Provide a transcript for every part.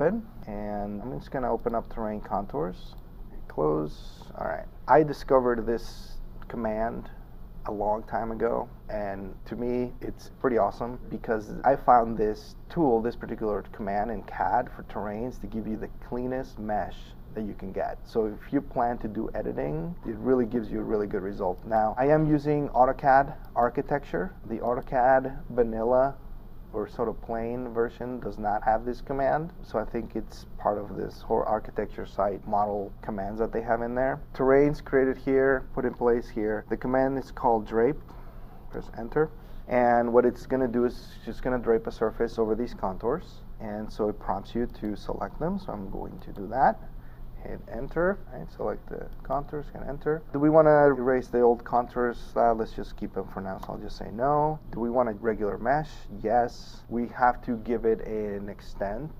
open, and I'm just going to open up terrain contours, close. All right, I discovered this command a long time ago, and to me it's pretty awesome because I found this tool, this particular command in CAD for terrains to give you the cleanest mesh that you can get. So if you plan to do editing, it really gives you a really good result. Now, I am using AutoCAD architecture. The AutoCAD vanilla or sort of plain version does not have this command, so I think it's part of this whole architecture site model commands that they have in there. Terrains created here, put in place here. The command is called drape. Press enter, and what it's going to do is just going to drape a surface over these contours, and so it prompts you to select them, so I'm going to do that. Hit enter, right? Select the contours and enter. Do we want to erase the old contours? Let's just keep them for now, so I'll just say no. Do we want a regular mesh? Yes. We have to give it an extent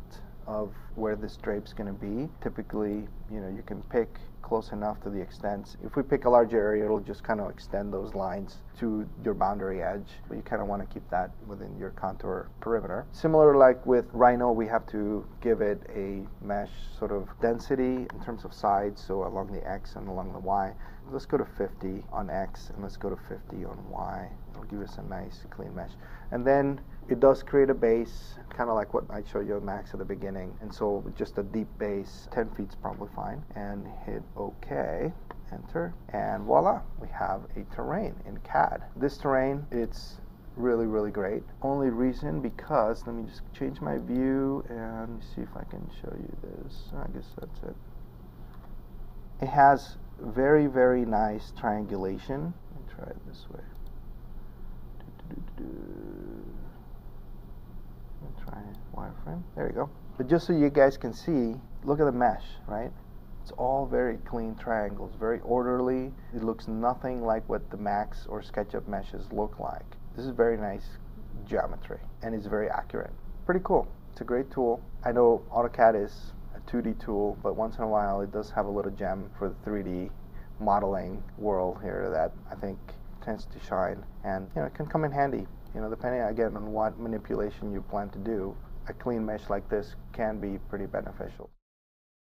of where this drape's going to be. Typically, you know, you can pick close enough to the extents. If we pick a large area, it'll just kind of extend those lines to your boundary edge, but you kind of want to keep that within your contour perimeter. Similar like with Rhino, we have to give it a mesh sort of density in terms of sides, so along the X and along the Y. Let's go to 50 on X and let's go to 50 on Y. It'll give us a nice clean mesh. And then it does create a base, kind of like what I showed you at Max at the beginning. And so just a deep base, 10 feet's probably fine. And hit OK, enter, and voila, we have a terrain in CAD. This terrain, it's really, really great. Only reason because, let me just change my view and see if I can show you this. I guess that's it. It has very, very nice triangulation. Let me try it this way. Wireframe. There you go. But just so you guys can see, look at the mesh, right? It's all very clean triangles, very orderly. It looks nothing like what the Max or SketchUp meshes look like. This is very nice geometry, and it's very accurate. Pretty cool. It's a great tool. I know AutoCAD is a 2D tool, but once in a while it does have a little gem for the 3D modeling world here that I think tends to shine, and you know, it can come in handy. You know, depending again on what manipulation you plan to do, a clean mesh like this can be pretty beneficial.